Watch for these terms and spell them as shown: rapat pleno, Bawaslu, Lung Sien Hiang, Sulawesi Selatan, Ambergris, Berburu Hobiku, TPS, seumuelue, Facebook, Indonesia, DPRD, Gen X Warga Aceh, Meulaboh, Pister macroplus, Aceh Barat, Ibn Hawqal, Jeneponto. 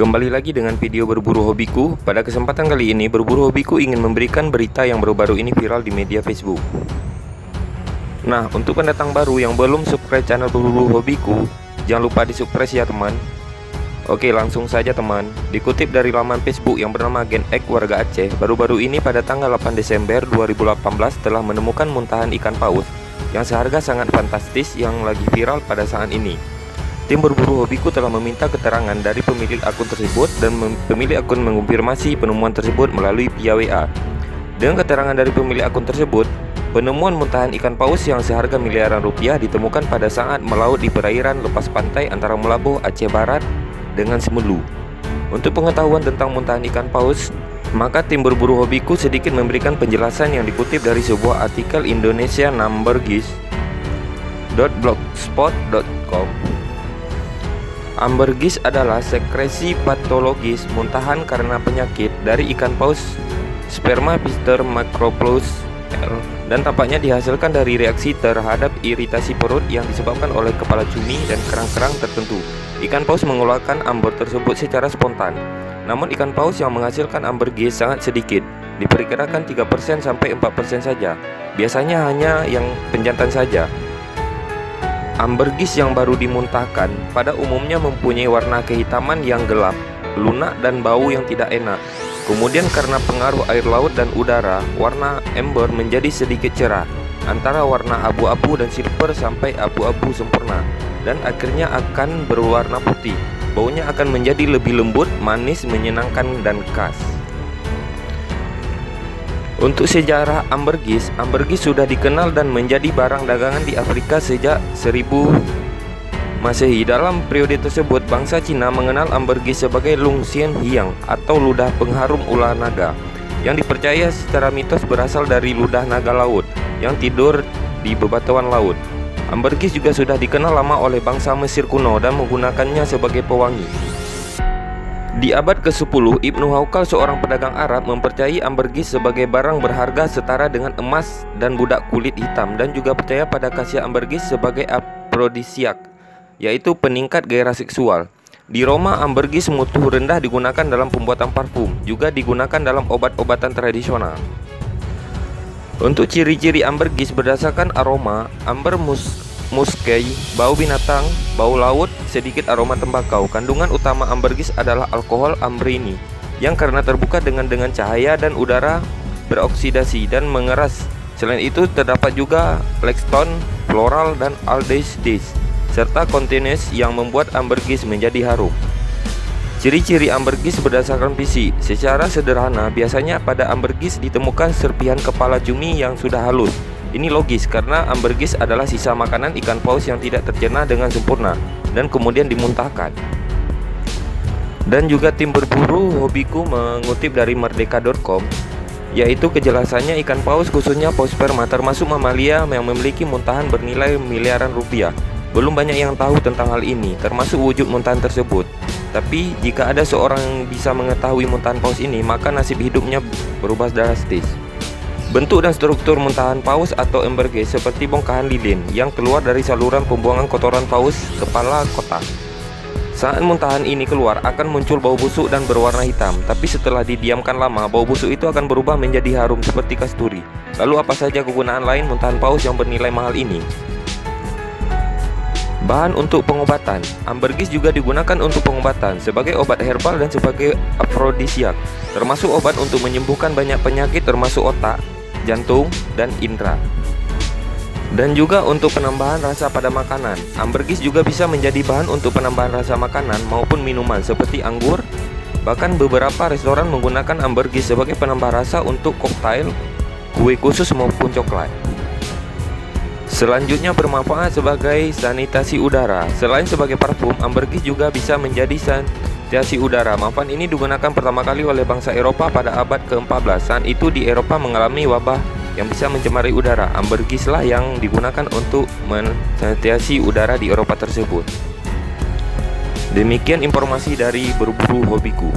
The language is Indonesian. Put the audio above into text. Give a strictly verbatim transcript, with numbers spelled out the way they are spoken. Kembali lagi dengan video Berburu Hobiku. Pada kesempatan kali ini, Berburu Hobiku ingin memberikan berita yang baru-baru ini viral di media Facebook. Nah, untuk pendatang baru yang belum subscribe channel Berburu Hobiku, jangan lupa di subscribe ya teman. Oke, langsung saja teman. Dikutip dari laman Facebook yang bernama Gen X Warga Aceh, baru-baru ini pada tanggal delapan Desember dua ribu delapan belas telah menemukan muntahan ikan paus yang seharga sangat fantastis yang lagi viral pada saat ini. Tim Berburu Hobiku telah meminta keterangan dari pemilik akun tersebut dan pemilik akun mengonfirmasi penemuan tersebut melalui P I A W A. Dengan keterangan dari pemilik akun tersebut, penemuan muntahan ikan paus yang seharga miliaran rupiah ditemukan pada saat melaut di perairan lepas pantai antara Meulaboh, Aceh Barat dengan Seumuelue. Untuk pengetahuan tentang muntahan ikan paus, maka tim Berburu Hobiku sedikit memberikan penjelasan yang dikutip dari sebuah artikel Indonesia Ambergris blogspot dot com. Ambergris adalah sekresi patologis muntahan karena penyakit dari ikan paus sperma Pister macroplus L, dan tampaknya dihasilkan dari reaksi terhadap iritasi perut yang disebabkan oleh kepala cumi dan kerang-kerang tertentu. Ikan paus mengeluarkan ambor tersebut secara spontan. Namun ikan paus yang menghasilkan ambergris sangat sedikit, diperkirakan tiga persen sampai empat persen saja. Biasanya hanya yang penjantan saja. Ambergris yang baru dimuntahkan pada umumnya mempunyai warna kehitaman yang gelap, lunak dan bau yang tidak enak. Kemudian karena pengaruh air laut dan udara, warna amber menjadi sedikit cerah, antara warna abu-abu dan silver sampai abu-abu sempurna, dan akhirnya akan berwarna putih. Baunya akan menjadi lebih lembut, manis, menyenangkan dan khas. Untuk sejarah ambergris, ambergris sudah dikenal dan menjadi barang dagangan di Afrika sejak seribu Masehi. Dalam periode tersebut, bangsa Cina mengenal ambergris sebagai Lung Sien Hiang atau ludah pengharum ular naga, yang dipercaya secara mitos berasal dari ludah naga laut yang tidur di bebatuan laut. Ambergris juga sudah dikenal lama oleh bangsa Mesir kuno dan menggunakannya sebagai pewangi. Di abad ke sepuluh, Ibn Hawqal, seorang pedagang Arab, mempercayai ambergris sebagai barang berharga setara dengan emas dan budak kulit hitam, dan juga percaya pada khasiat ambergris sebagai afrodisiak, yaitu peningkat gairah seksual. Di Roma, ambergris mutu rendah digunakan dalam pembuatan parfum, juga digunakan dalam obat-obatan tradisional. Untuk ciri-ciri ambergris berdasarkan aroma, amber mus Muskei, bau binatang, bau laut, sedikit aroma tembakau. Kandungan utama ambergris adalah alkohol ambrini yang karena terbuka dengan dengan cahaya dan udara beroksidasi dan mengeras. Selain itu terdapat juga flexton, floral dan aldehydes serta kontinens yang membuat ambergris menjadi harum. Ciri-ciri ambergris berdasarkan fisik. Secara sederhana, biasanya pada ambergris ditemukan serpihan kepala cumi yang sudah halus. Ini logis karena ambergris adalah sisa makanan ikan paus yang tidak tercerna dengan sempurna dan kemudian dimuntahkan. Dan juga tim Berburu Hobiku mengutip dari merdeka dot com, yaitu kejelasannya ikan paus khususnya paus sperma termasuk mamalia yang memiliki muntahan bernilai miliaran rupiah. Belum banyak yang tahu tentang hal ini termasuk wujud muntahan tersebut. Tapi jika ada seorang yang bisa mengetahui muntahan paus ini, maka nasib hidupnya berubah drastis. Bentuk dan struktur muntahan paus atau ambergris seperti bongkahan lilin yang keluar dari saluran pembuangan kotoran paus kepala kotak. Saat muntahan ini keluar akan muncul bau busuk dan berwarna hitam, tapi setelah didiamkan lama bau busuk itu akan berubah menjadi harum seperti kasturi. Lalu apa saja kegunaan lain muntahan paus yang bernilai mahal ini? Bahan untuk pengobatan. Ambergris juga digunakan untuk pengobatan sebagai obat herbal dan sebagai afrodisiak, termasuk obat untuk menyembuhkan banyak penyakit termasuk otak, jantung, dan indera. Dan juga untuk penambahan rasa pada makanan. Ambergris juga bisa menjadi bahan untuk penambahan rasa makanan maupun minuman seperti anggur. Bahkan beberapa restoran menggunakan ambergris sebagai penambah rasa untuk koktail, kue khusus maupun coklat. Selanjutnya bermanfaat sebagai sanitasi udara. Selain sebagai parfum, ambergris juga bisa menjadi sanitasi udara. Manfaat ini digunakan pertama kali oleh bangsa Eropa pada abad ke empat belas. Saat itu di Eropa mengalami wabah yang bisa mencemari udara. Ambergrislah yang digunakan untuk mensanitasi udara di Eropa tersebut. Demikian informasi dari Berburu Hobiku.